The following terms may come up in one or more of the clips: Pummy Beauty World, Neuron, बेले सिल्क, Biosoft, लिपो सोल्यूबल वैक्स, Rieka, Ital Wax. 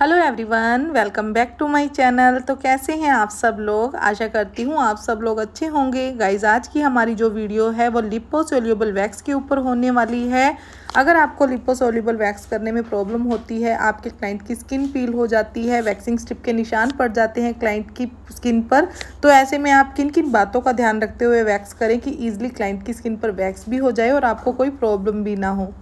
Hello everyone, welcome back to my channel. तो कैसे हैं आप सब लोग? आशा करती हूँ आप सब लोग अच्छे होंगे। गाइज, आज की हमारी जो वीडियो है वो लिपो सोल्यूबल वैक्स के ऊपर होने वाली है। अगर आपको लिपो सोल्यूबल वैक्स करने में प्रॉब्लम होती है, आपके क्लाइंट की स्किन पील हो जाती है, वैक्सिंग स्ट्रिप के निशान पड़ जाते हैं क्लाइंट की स्किन पर, तो ऐसे में आप किन किन बातों का ध्यान रखते हुए वैक्स करें कि ईजिली क्लाइंट की स्किन पर वैक्स भी हो जाए और आपको कोई प्रॉब्लम भी ना हो।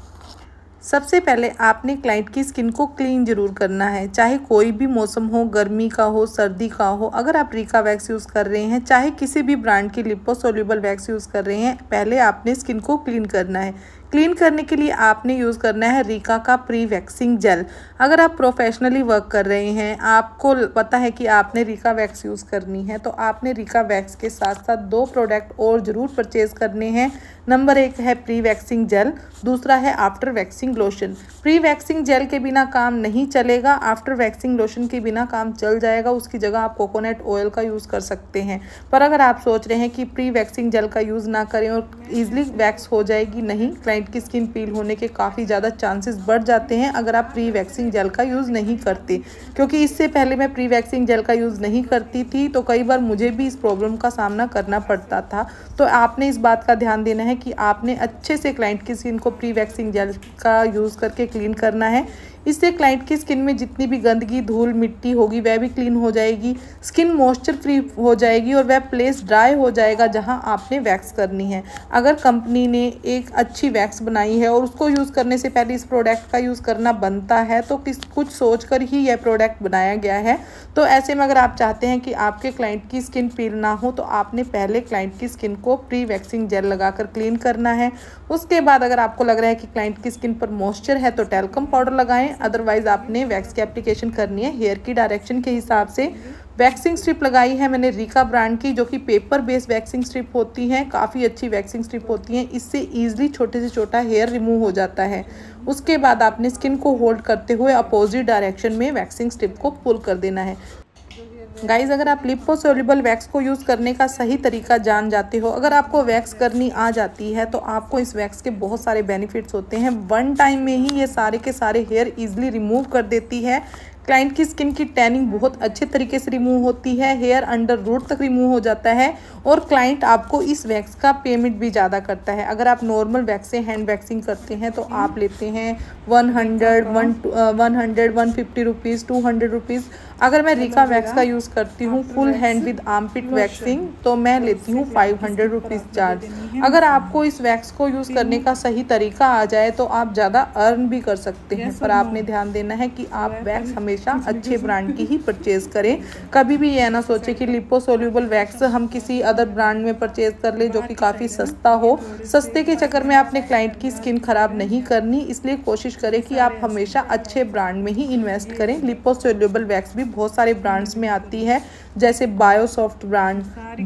सबसे पहले आपने क्लाइंट की स्किन को क्लीन ज़रूर करना है, चाहे कोई भी मौसम हो, गर्मी का हो, सर्दी का हो। अगर आप रीका वैक्स यूज़ कर रहे हैं, चाहे किसी भी ब्रांड की लिपो सोल्यूबल वैक्स यूज़ कर रहे हैं, पहले आपने स्किन को क्लीन करना है। क्लीन करने के लिए आपने यूज़ करना है रीका का प्री वैक्सिंग जेल। अगर आप प्रोफेशनली वर्क कर रहे हैं, आपको पता है कि आपने रीका वैक्स यूज़ करनी है, तो आपने रीका वैक्स के साथ साथ दो प्रोडक्ट और ज़रूर परचेज़ करने हैं। नंबर एक है प्री वैक्सिंग जेल, दूसरा है after waxing lotion. Pre waxing gel के बिना काम नहीं चलेगा, आफ्टर वैक्सिंग लोशन के बिना काम चल जाएगा। उसकी जगह आप कोकोनट ऑयल का यूज़ कर सकते हैं। पर अगर आप सोच रहे हैं कि प्री वैक्सिंग जेल का यूज़ ना करें और ईजिली वैक्स हो जाएगी, नहीं, की स्किन पील होने के काफ़ी ज़्यादा चांसेस बढ़ जाते हैं अगर आप प्री वैक्सिंग जेल का यूज़ नहीं करते। क्योंकि इससे पहले मैं प्री वैक्सिंग जेल का यूज़ नहीं करती थी, तो कई बार मुझे भी इस प्रॉब्लम का सामना करना पड़ता था। तो आपने इस बात का ध्यान देना है कि आपने अच्छे से क्लाइंट की स्किन को प्री वैक्सिंग जेल का यूज़ करके क्लीन करना है। इससे क्लाइंट की स्किन में जितनी भी गंदगी, धूल, मिट्टी होगी वह भी क्लीन हो जाएगी, स्किन मॉइस्चर फ्री हो जाएगी और वह प्लेस ड्राई हो जाएगा जहां आपने वैक्स करनी है। अगर कंपनी ने एक अच्छी वैक्स बनाई है और उसको यूज़ करने से पहले इस प्रोडक्ट का यूज़ करना बनता है, तो कुछ सोच कर ही यह प्रोडक्ट बनाया गया है। तो ऐसे में अगर आप चाहते हैं कि आपके क्लाइंट की स्किन पील ना हो, तो आपने पहले क्लाइंट की स्किन को प्री वैक्सिंग जेल लगाकर क्लीन करना है। उसके बाद अगर आपको लग रहा है कि क्लाइंट की स्किन पर मॉइस्चर है, तो टैल्कम पाउडर लगाएं। अदरवाइज आपने वैक्स की एप्लीकेशन करनी है हेयर की डायरेक्शन के हिसाब से। वैक्सिंग स्ट्रिप लगाई है मैंने रीका ब्रांड की, जो कि पेपर बेस्ड वैक्सिंग स्ट्रिप होती है, काफ़ी अच्छी वैक्सिंग स्ट्रिप होती है। इससे ईजिली छोटे से छोटा हेयर रिमूव हो जाता है। उसके बाद आपने स्किन को होल्ड करते हुए अपोजिट डायरेक्शन में वैक्सिंग स्ट्रिप को पुल कर देना है। गाइज़, अगर आप लिपो सोल्यूबल वैक्स को यूज़ करने का सही तरीका जान जाते हो, अगर आपको वैक्स करनी आ जाती है, तो आपको इस वैक्स के बहुत सारे बेनिफिट्स होते हैं। वन टाइम में ही ये सारे के सारे हेयर ईजिली रिमूव कर देती है। क्लाइंट की स्किन की टैनिंग बहुत अच्छे तरीके से रिमूव होती है, हेयर अंडर रूट तक रिमूव हो जाता है और क्लाइंट आपको इस वैक्स का पेमेंट भी ज़्यादा करता है। अगर आप नॉर्मल वैक्स से हैंड वैक्सिंग करते हैं, तो आप लेते हैं 150 रुपीज़, 200 रुपीज़। अगर मैं रीका वैक्स का यूज़ करती हूँ full hand with armpit waxing, तो मैं लेती हूँ 500 रुपीज़ चार्ज। अगर आपको इस वैक्स को यूज़ करने का सही तरीका आ जाए, तो आप ज़्यादा अर्न भी कर सकते हैं। पर आपने ध्यान देना है कि आप वैक्स हमेशा अच्छे ब्रांड की ही परचेज़ करें। कभी भी यह ना सोचें कि लिपो सोल्यूबल वैक्स हम किसी अदर ब्रांड में परचेज़ कर ले जो कि काफ़ी सस्ता हो। सस्ते के चक्कर में आपने क्लाइंट की स्किन ख़राब नहीं करनी, इसलिए कोशिश करें कि आप हमेशा अच्छे ब्रांड में ही इन्वेस्ट करें। लिपो सोल्यूबल वैक्स भी बहुत सारे ब्रांड्स में आती है, जैसे Biosoft brand,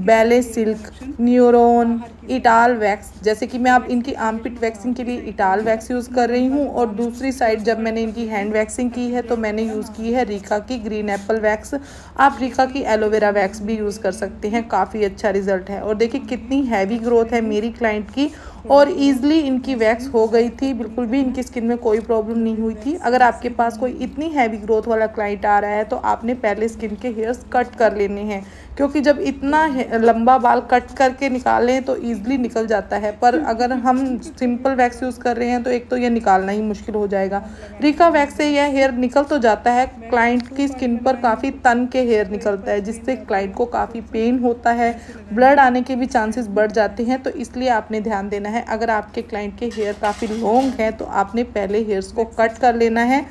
बेले सिल्क, Neuron, इटाल wax. जैसे कि मैं आप इनकी आर्मपिट वैक्सिंग के लिए इटाल वैक्स यूज़ कर रही हूँ, और दूसरी साइड जब मैंने इनकी हैंड वैक्सिंग की है, तो मैंने यूज़ की है रीका की ग्रीन एप्पल वैक्स। आप रीका की एलोवेरा वैक्स भी यूज़ कर सकते हैं, काफ़ी अच्छा रिजल्ट है। और देखिए कितनी हैवी ग्रोथ है मेरी क्लाइंट की, और ईजिली इनकी वैक्स हो गई थी, बिल्कुल भी इनकी स्किन में कोई प्रॉब्लम नहीं हुई थी। अगर आपके पास कोई इतनी हैवी ग्रोथ वाला क्लाइंट आ रहा है, तो आपने पहले स्किन के हेयर्स कट कर लेने हैं, क्योंकि जब इतना लंबा बाल कट करके निकालें तो ईजिली निकल जाता है। पर अगर हम सिंपल वैक्स यूज़ कर रहे हैं, तो एक तो यह निकालना ही मुश्किल हो जाएगा। रीका वैक्स से यह हेयर निकल तो जाता है, क्लाइंट की स्किन पर काफ़ी तन के हेयर निकलता है, जिससे क्लाइंट को काफ़ी पेन होता है, ब्लड आने के भी चांसेस बढ़ जाते हैं। तो इसलिए आपने ध्यान देना है, अगर आपके क्लाइंट के हेयर काफ़ी लॉन्ग हैं, तो आपने पहले हेयर्स को कट कर लेना है।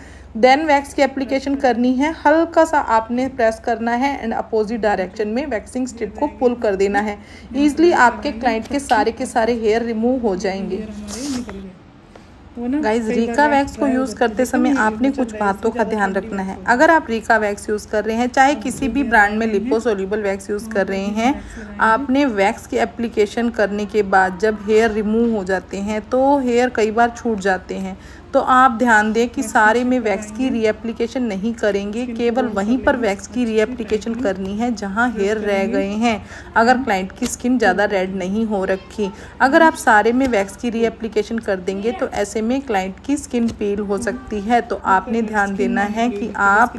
देन वैक्स की एप्लीकेशन करनी है, हल्का सा आपने प्रेस करना है एंड अपोजिट डायरेक्शन में वैक्सिंग स्ट्रिप को पुल कर देना है। ईजिली आपके क्लाइंट के सारे हेयर रिमूव हो जाएंगे। गाइज, रीका वैक्स को यूज़ करते समय आपने कुछ बातों का ध्यान रखना है। अगर आप रीका वैक्स यूज़ कर रहे हैं, चाहे किसी भी ब्रांड में लिपो सोल्यूबल वैक्स यूज़ कर रहे हैं, आपने वैक्स की एप्लीकेशन करने के बाद जब हेयर रिमूव हो जाते हैं, तो हेयर कई बार छूट जाते हैं, तो आप ध्यान दें कि सारे में वैक्स की रीएप्लीकेशन नहीं करेंगे, केवल वहीं पर वैक्स की रीएप्लीकेशन करनी है जहां हेयर रह गए हैं, अगर क्लाइंट की स्किन ज़्यादा रेड नहीं हो रखी। अगर आप सारे में वैक्स की रीएप्लीकेशन कर देंगे तो ऐसे में क्लाइंट की स्किन पील हो सकती है, तो आपने ध्यान देना है कि आप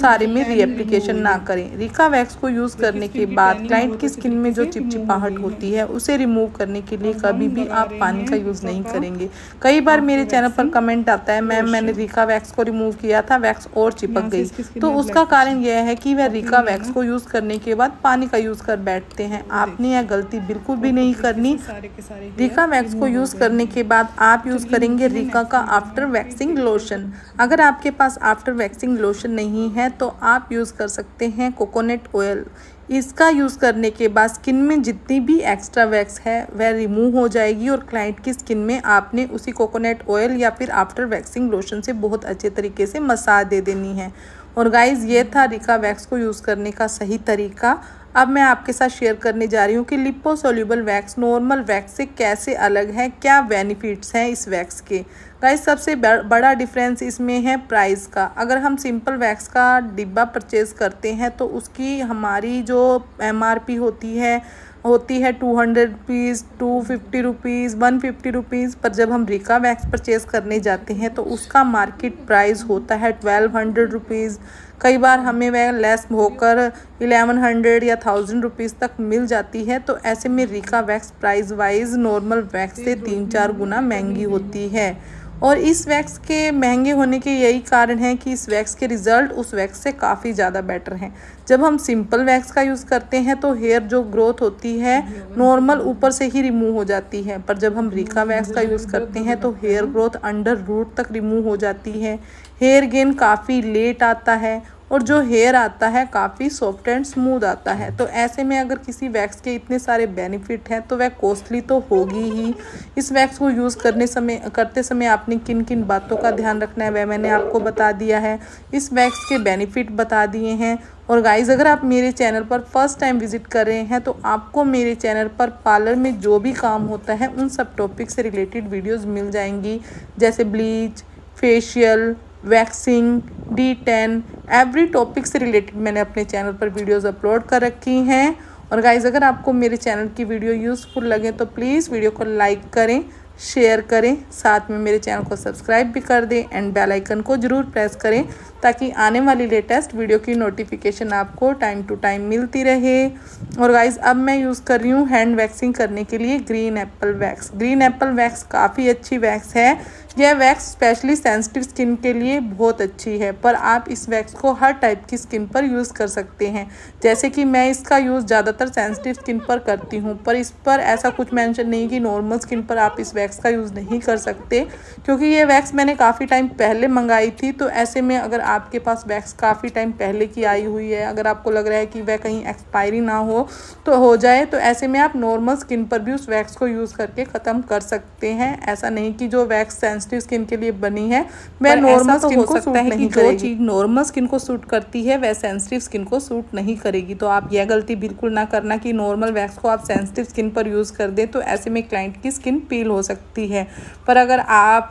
सारे में रीएप्लीकेशन ना करें। रीका वैक्स को यूज़ करने के बाद क्लाइंट की स्किन में जो चिपचिपाहट होती है उसे रिमूव करने के लिए कभी भी आप पानी का यूज़ नहीं करेंगे। कई बार मेरे चैनल पर कमेंट आता है, मैम मैंने रीका वैक्स को रिमूव किया था, वैक्स और चिपक गई, तो उसका कारण यह है कि वह रीका वैक्स को यूज़ करने के बाद पानी का यूज़ कर बैठते हैं। आपने यह गलती बिल्कुल भी नहीं करनी। रीका वैक्स को यूज़ करने के बाद आप यूज़ करेंगे रीका का आफ्टर वैक्सिंग लोशन। अगर आपके पास आफ्टर वैक्सिंग लोशन नहीं है तो आप यूज़ कर सकते हैं कोकोनट ऑयल। इसका यूज़ करने के बाद स्किन में जितनी भी एक्स्ट्रा वैक्स है वह रिमूव हो जाएगी और क्लाइंट की स्किन में आपने उसी कोकोनट ऑयल या फिर आफ्टर वैक्सिंग लोशन से बहुत अच्छे तरीके से मसाज दे देनी है। और गाइज़, ये था रीका वैक्स को यूज़ करने का सही तरीका। अब मैं आपके साथ शेयर करने जा रही हूँ कि लिपो सोल्यूबल वैक्स normal wax से कैसे अलग है, क्या बेनिफिट्स हैं इस वैक्स के। गाइस, सबसे बड़ा डिफरेंस इसमें है प्राइस का। अगर हम सिंपल वैक्स का डिब्बा परचेज़ करते हैं तो उसकी हमारी जो एमआरपी होती है 200 रुपीज़, 250 रुपीज़, 150 रुपीज़। पर जब हम रीका वैक्स परचेज़ करने जाते हैं तो उसका मार्केट प्राइस होता है 1200 रुपीज़। कई बार हमें वह लेस होकर 1100 या 1000 रुपीज़ तक मिल जाती है। तो ऐसे में Rica wax price wise normal wax से 3-4 गुना महंगी होती है। और इस वैक्स के महंगे होने के यही कारण है कि इस वैक्स के रिज़ल्ट उस वैक्स से काफ़ी ज़्यादा बेटर हैं। जब हम सिंपल वैक्स का यूज़ करते हैं तो हेयर जो ग्रोथ होती है नॉर्मल ऊपर से ही रिमूव हो जाती है, पर जब हम रीका वैक्स का यूज़ करते हैं तो हेयर ग्रोथ अंडर रूट तक रिमूव हो जाती है। हेयर गेन काफ़ी लेट आता है और जो हेयर आता है काफ़ी सॉफ्ट एंड स्मूथ आता है। तो ऐसे में अगर किसी वैक्स के इतने सारे बेनिफिट हैं तो वह कॉस्टली तो होगी ही। इस वैक्स को यूज़ करते समय आपने किन किन बातों का ध्यान रखना है वह मैंने आपको बता दिया है, इस वैक्स के बेनिफिट बता दिए हैं। और गाइज़, अगर आप मेरे चैनल पर फर्स्ट टाइम विजिट कर रहे हैं तो आपको मेरे चैनल पर पार्लर में जो भी काम होता है उन सब टॉपिक से रिलेटेड वीडियोज़ मिल जाएंगी, जैसे bleach, facial, waxing, D10, every topic से रिलेटेड मैंने अपने चैनल पर वीडियोस अपलोड कर रखी हैं। और गाइज़, अगर आपको मेरे चैनल की वीडियो यूज़फुल लगे तो प्लीज़ वीडियो को लाइक करें, शेयर करें, साथ में मेरे चैनल को सब्सक्राइब भी कर दें एंड बेल आइकन को ज़रूर प्रेस करें ताकि आने वाली लेटेस्ट वीडियो की नोटिफिकेशन आपको टाइम टू टाइम मिलती रहे। और गाइज़, अब मैं यूज़ कर रही हूँ हैंड वैक्सिंग करने के लिए green apple wax. Green apple wax काफ़ी अच्छी वैक्स है। यह वैक्स स्पेशली सेंसिटिव स्किन के लिए बहुत अच्छी है, पर आप इस वैक्स को हर टाइप की स्किन पर यूज़ कर सकते हैं। जैसे कि मैं इसका यूज़ ज़्यादातर सेंसिटिव स्किन पर करती हूँ, पर इस पर ऐसा कुछ मेंशन नहीं कि नॉर्मल स्किन पर आप इस वैक्स का यूज़ नहीं कर सकते, क्योंकि ये वैक्स मैंने काफ़ी टाइम पहले मंगाई थी। तो ऐसे में अगर आपके पास वैक्स काफ़ी टाइम पहले की आई हुई है, अगर आपको लग रहा है कि वह कहीं एक्सपायरी ना हो तो हो जाए, तो ऐसे में आप नॉर्मल स्किन पर भी उस वैक्स को यूज़ करके ख़त्म कर सकते हैं। ऐसा नहीं कि जो वैक्स सेंसिटिव स्किन के लिए बनी है वह नॉर्मल स्किन को सूट नहीं करेगी। जो चीज़ नॉर्मल स्किन को सूट करती है वह सेंसिटिव स्किन को सूट नहीं करेगी। तो आप यह गलती बिल्कुल ना करना कि नॉर्मल वैक्स को आप सेंसिटिव स्किन पर यूज़ कर दें, तो ऐसे में क्लाइंट की स्किन पील हो सकती है। पर अगर आप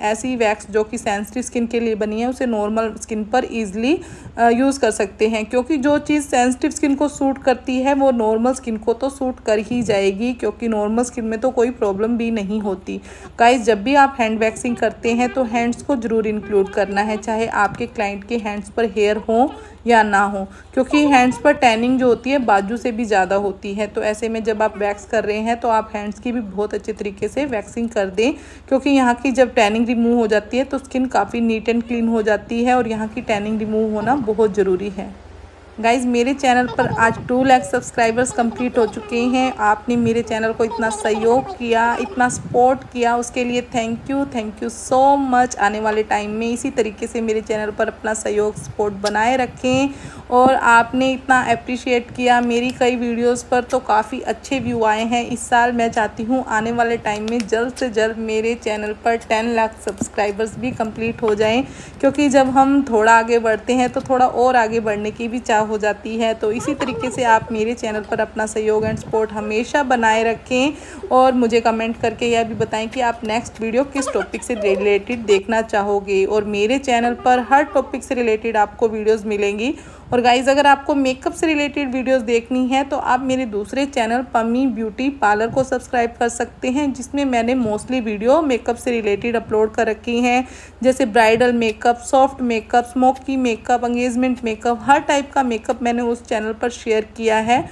ऐसी वैक्स जो कि सेंसिटिव स्किन के लिए बनी है उसे नॉर्मल स्किन पर ईजिली यूज़ कर सकते हैं, क्योंकि जो चीज़ सेंसिटिव स्किन को सूट करती है वो नॉर्मल स्किन को तो सूट कर ही जाएगी, क्योंकि नॉर्मल स्किन में तो कोई प्रॉब्लम भी नहीं होती। गाइस, जब भी आप हैंड वैक्सिंग करते हैं तो हैंड्स को ज़रूर इंक्लूड करना है, चाहे आपके क्लाइंट के हैंड्स पर हेयर हो या ना हो, क्योंकि हैंड्स पर टैनिंग जो होती है बाजू से भी ज़्यादा होती है। तो ऐसे में जब आप वैक्स कर रहे हैं तो आप हैंड्स की भी बहुत अच्छे तरीके से वैक्सिंग कर दें, क्योंकि यहाँ की जब टैनिंग रिमूव हो जाती है तो स्किन काफ़ी नीट एंड क्लीन हो जाती है और यहाँ की टैनिंग रिमूव होना बहुत ज़रूरी है। गाइज़, मेरे चैनल पर आज 2 लाख सब्सक्राइबर्स कंप्लीट हो चुके हैं। आपने मेरे चैनल को इतना सहयोग किया, इतना सपोर्ट किया, उसके लिए थैंक यू सो मच। आने वाले टाइम में इसी तरीके से मेरे चैनल पर अपना सहयोग सपोर्ट बनाए रखें। और आपने इतना अप्रिशिएट किया, मेरी कई वीडियोस पर तो काफ़ी अच्छे व्यू आए हैं इस साल। मैं चाहती हूँ आने वाले टाइम में जल्द से जल्द मेरे चैनल पर 10 लाख सब्सक्राइबर्स भी कंप्लीट हो जाएँ, क्योंकि जब हम थोड़ा आगे बढ़ते हैं तो थोड़ा और आगे बढ़ने की भी चाह हो जाती है। तो इसी तरीके से आप मेरे चैनल पर अपना सहयोग एंड सपोर्ट हमेशा बनाए रखें और मुझे कमेंट करके यह भी बताएं कि आप नेक्स्ट वीडियो किस टॉपिक से रिलेटेड देखना चाहोगे। और मेरे चैनल पर हर टॉपिक से रिलेटेड आपको वीडियोस मिलेंगी। और गाइज़, अगर आपको मेकअप से रिलेटेड वीडियोस देखनी है तो आप मेरे दूसरे चैनल पम्मी ब्यूटी पार्लर को सब्सक्राइब कर सकते हैं, जिसमें मैंने मोस्टली वीडियो मेकअप से रिलेटेड अपलोड कर रखी हैं, जैसे bridal makeup, soft makeup, smoky makeup, engagement makeup, हर टाइप का मेकअप मैंने उस चैनल पर शेयर किया है।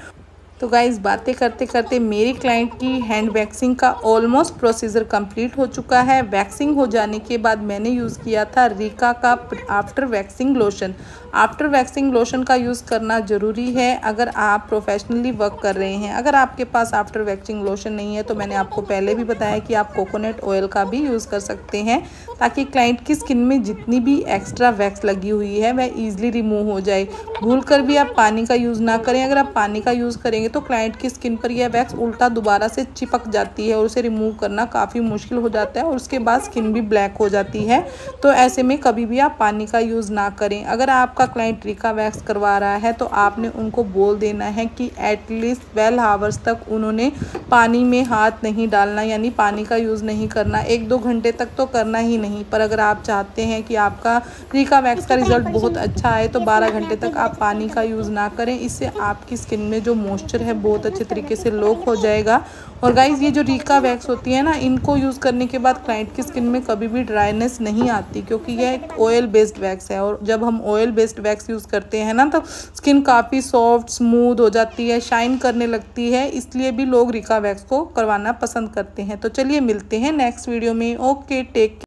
तो गाइज़, बातें करते करते मेरी क्लाइंट की हैंड वैक्सिंग का ऑलमोस्ट प्रोसीजर कंप्लीट हो चुका है। वैक्सिंग हो जाने के बाद मैंने यूज़ किया था रीका का after waxing lotion. After waxing lotion का यूज़ करना ज़रूरी है अगर आप प्रोफेशनली वर्क कर रहे हैं। अगर आपके पास आफ्टर वैक्सिंग लोशन नहीं है तो मैंने आपको पहले भी बताया कि आप कोकोनट ऑयल का भी यूज़ कर सकते हैं, ताकि क्लाइंट की स्किन में जितनी भी एक्स्ट्रा वैक्स लगी हुई है वह ईजिली रिमूव हो जाए। भूल कर भी आप पानी का यूज़ ना करें। अगर आप पानी का यूज़ करेंगे तो क्लाइंट की स्किन पर यह वैक्स उल्टा दोबारा से चिपक जाती है और उसे रिमूव करना काफ़ी मुश्किल हो जाता है और उसके बाद स्किन भी ब्लैक हो जाती है। तो ऐसे में कभी भी आप पानी का यूज़ ना करें। अगर आपका क्लाइंट रीका वैक्स करवा रहा है तो आपने उनको बोल देना है कि एटलीस्ट 12 आवर्स तक उन्होंने पानी में हाथ नहीं डालना, यानी पानी का यूज़ नहीं करना। 1-2 घंटे तक तो करना ही नहीं। पर अगर आप चाहते हैं कि आपका रीका वैक्स का रिजल्ट बहुत अच्छा आए तो 12 घंटे तक आप पानी का यूज़ ना करें। इससे आपकी स्किन में जो मॉइस्चर है बहुत अच्छे तरीके से लॉक हो जाएगा। और गाइज़, ये जो रीका वैक्स होती है ना, इनको यूज़ करने के बाद क्लाइंट की स्किन में कभी भी ड्राइनेस नहीं आती, क्योंकि यह एक ऑयल बेस्ड वैक्स है। और जब हम ऑयल बेस्ड वैक्स यूज़ करते हैं ना तो स्किन काफ़ी सॉफ्ट स्मूद हो जाती है, शाइन करने लगती है। इसलिए भी लोग रीका वैक्स को करवाना पसंद करते हैं। तो चलिए मिलते हैं नेक्स्ट वीडियो में। Okay, take care.